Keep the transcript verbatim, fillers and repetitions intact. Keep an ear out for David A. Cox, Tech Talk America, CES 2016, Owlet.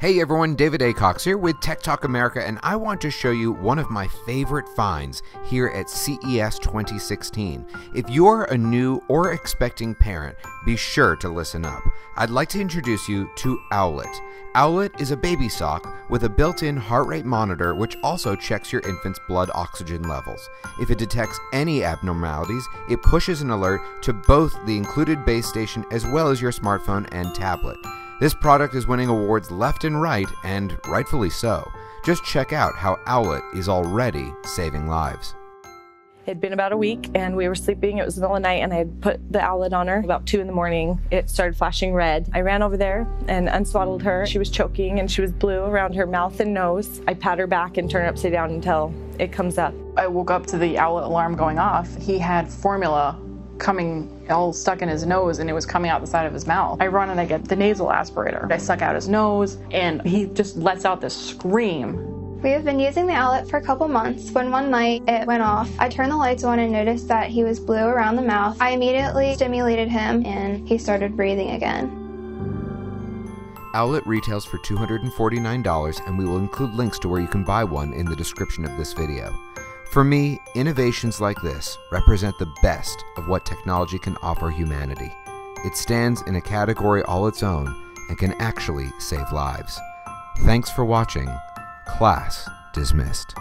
Hey everyone, David A. Cox here with Tech Talk America, and I want to show you one of my favorite finds here at C E S twenty sixteen. If you're a new or expecting parent, be sure to listen up. I'd like to introduce you to Owlet. Owlet is a baby sock with a built-in heart rate monitor which also checks your infant's blood oxygen levels. If it detects any abnormalities, it pushes an alert to both the included base station as well as your smartphone and tablet. This product is winning awards left and right, and rightfully so. Just check out how Owlet is already saving lives. It had been about a week and we were sleeping. It was the middle of the night and I had put the Owlet on her. About two in the morning, it started flashing red. I ran over there and unswaddled her. She was choking and she was blue around her mouth and nose. I pat her back and turn her upside down until it comes up. I woke up to the Owlet alarm going off. He had formula coming all stuck in his nose and it was coming out the side of his mouth. I run and I get the nasal aspirator. I suck out his nose and he just lets out this scream. We have been using the Owlet for a couple months when one night it went off. I turned the lights on and noticed that he was blue around the mouth. I immediately stimulated him and he started breathing again. Owlet retails for two hundred forty-nine dollars and we will include links to where you can buy one in the description of this video. For me, innovations like this represent the best of what technology can offer humanity. It stands in a category all its own and can actually save lives. Thanks for watching. Class dismissed.